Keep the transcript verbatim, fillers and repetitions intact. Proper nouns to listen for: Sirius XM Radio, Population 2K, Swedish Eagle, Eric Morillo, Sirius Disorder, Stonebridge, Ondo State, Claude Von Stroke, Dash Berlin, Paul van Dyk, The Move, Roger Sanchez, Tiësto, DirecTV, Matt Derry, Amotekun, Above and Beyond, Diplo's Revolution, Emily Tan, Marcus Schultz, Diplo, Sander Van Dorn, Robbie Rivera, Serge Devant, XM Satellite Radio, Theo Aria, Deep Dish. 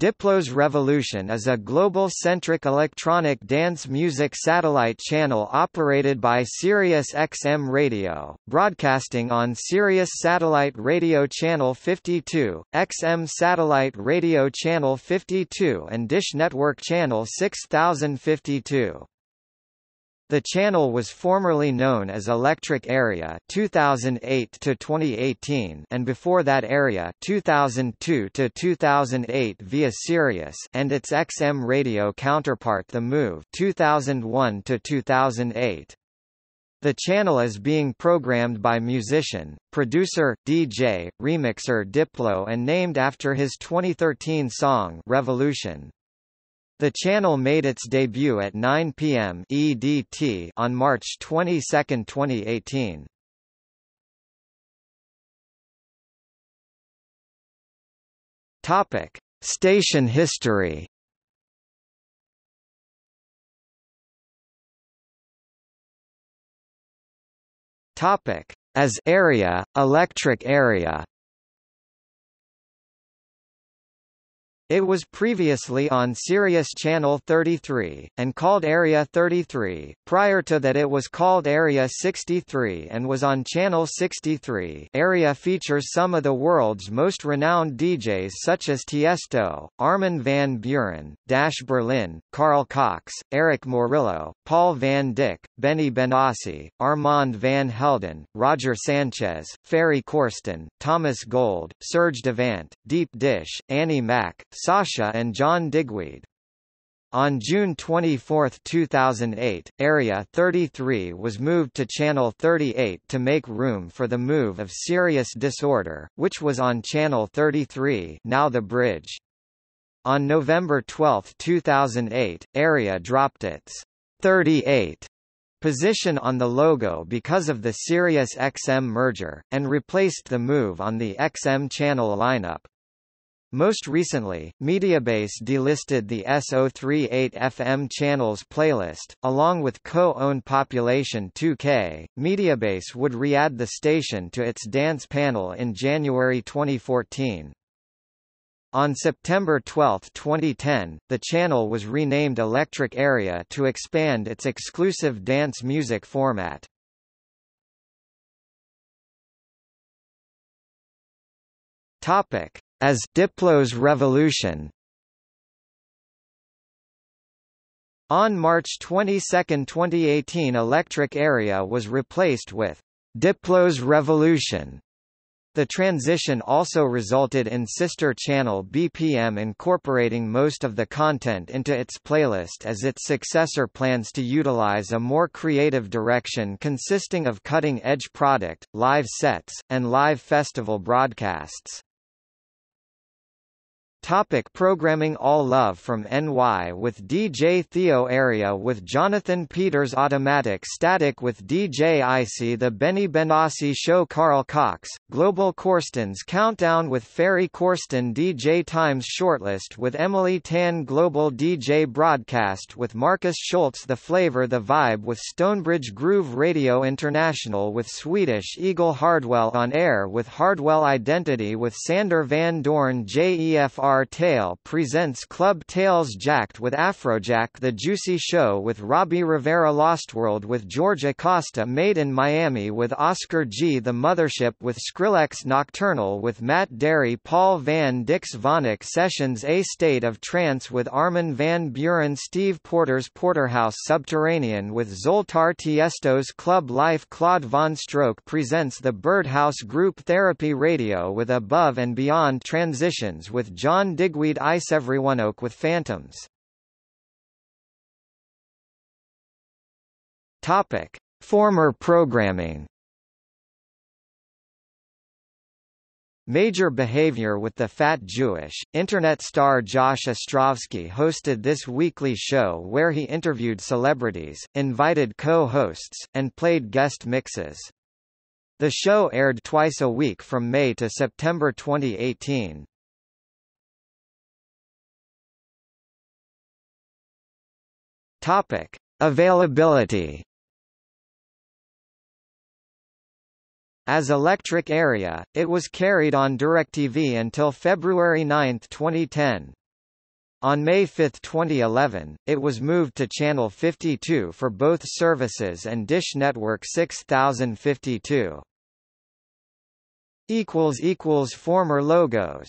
Diplo's Revolution is a global-centric electronic dance music satellite channel operated by Sirius X M Radio, broadcasting on Sirius Satellite Radio Channel fifty-two, X M Satellite Radio Channel fifty-two and Dish Network Channel six thousand fifty-two. The channel was formerly known as Electric Area two thousand eight to twenty eighteen and before that Area two thousand two to two thousand eight via Sirius and its X M radio counterpart The Move two thousand one to two thousand eight. The channel is being programmed by musician, producer, D J, remixer Diplo and named after his twenty thirteen song Revolution. The channel made its debut at nine p m E D T on March twenty-second, twenty eighteen. Topic: Station history. Topic: As Area, Electric Area. It was previously on Sirius Channel thirty-three, and called Area thirty-three, prior to that it was called Area sixty-three and was on Channel sixty-three. Area features some of the world's most renowned D Js such as Tiësto, Armin van Buuren, Dash Berlin, Carl Cox, Eric Morillo, Paul van Dyk, Benny Benassi, Armand van Helden, Roger Sanchez, Ferry Corsten, Thomas Gold, Serge Devant, Deep Dish, Annie Mac, Sasha and John Digweed. On June twenty-fourth, two thousand eight, Area thirty-three was moved to Channel thirty-eight to make room for the move of Sirius Disorder, which was on Channel thirty-three, now The Bridge. On November twelfth, two thousand eight, Area dropped its thirty-eight position on the logo because of the Sirius X M merger, and replaced the move on the X M channel lineup. Most recently, Mediabase delisted the S O thirty-eight F M channel's playlist, along with co-owned Population two K. Mediabase would re-add the station to its dance panel in January twenty fourteen. On September twelfth, twenty ten, the channel was renamed Electric Area to expand its exclusive dance music format. Topic: As Diplo's Revolution. On March twenty-second, twenty eighteen, Electric Area was replaced with Diplo's Revolution. The transition also resulted in sister channel B P M incorporating most of the content into its playlist as its successor plans to utilize a more creative direction consisting of cutting-edge product, live sets, and live festival broadcasts. Topic: Programming. All Love from N Y with D J Theo Aria with Jonathan Peters, Automatic Static with D J Icy, The Benny Benassi Show, Carl Cox, Global Corsten's Countdown with Ferry Corsten, D J Times Shortlist with Emily Tan, Global D J Broadcast with Marcus Schultz, The Flavor The Vibe with Stonebridge, Groove Radio International with Swedish Eagle, Hardwell On Air with Hardwell, Identity with Sander Van Dorn, J E F R Tail presents Club Tales, Jacked with Afrojack, The Juicy Show with Robbie Rivera, Lost World with George Acosta, Made in Miami with Oscar G, The Mothership with Skrillex, Nocturnal with Matt Derry, Paul Van Dyk's Vonic Sessions, A State of Trance with Armin van Buuren, Steve Porter's Porterhouse Subterranean with Zoltar, Tiesto's Club Life, Claude Von Stroke presents The Birdhouse Group, Therapy Radio with Above and Beyond, Transitions with John John Digweed, Ice Everyone Oak with Phantoms. Topic: Former programming. Major Behavior with The Fat Jewish Internet star Josh Ostrovsky hosted this weekly show where he interviewed celebrities, invited co-hosts, and played guest mixes. The show aired twice a week from May to September twenty eighteen. Topic: Availability. As Electric Area, it was carried on DirecTV until February ninth, twenty ten. On May fifth twenty eleven, it was moved to Channel fifty-two for both services and Dish Network six thousand fifty-two. Former logos.